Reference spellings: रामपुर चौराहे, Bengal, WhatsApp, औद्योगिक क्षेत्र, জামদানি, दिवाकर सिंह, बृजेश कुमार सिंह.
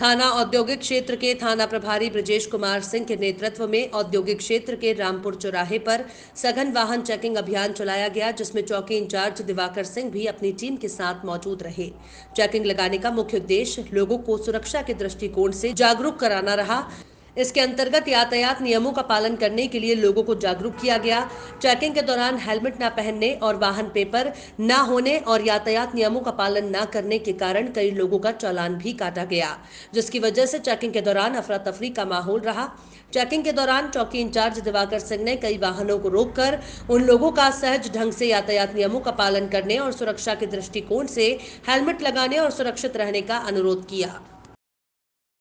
थाना औद्योगिक क्षेत्र के थाना प्रभारी बृजेश कुमार सिंह के नेतृत्व में औद्योगिक क्षेत्र के रामपुर चौराहे पर सघन वाहन चेकिंग अभियान चलाया गया, जिसमें चौकी इंचार्ज दिवाकर सिंह भी अपनी टीम के साथ मौजूद रहे। चेकिंग लगाने का मुख्य उद्देश्य लोगों को सुरक्षा के दृष्टिकोण से जागरूक कराना रहा। इसके अंतर्गत यातायात नियमों का पालन करने के लिए लोगों को जागरूक किया गया। चेकिंग के दौरान हेलमेट न पहनने और वाहन पेपर न होने और यातायात नियमों का पालन न करने के कारण कई लोगों का चालान भी काटा गया, जिसकी वजह से चेकिंग के दौरान अफरा तफरी का माहौल रहा। चेकिंग के दौरान चौकी इंचार्ज दिवाकर सिंह ने कई वाहनों को रोककर उन लोगों का सहज ढंग से यातायात नियमों का पालन करने और सुरक्षा के दृष्टिकोण से हेलमेट लगाने और सुरक्षित रहने का अनुरोध किया।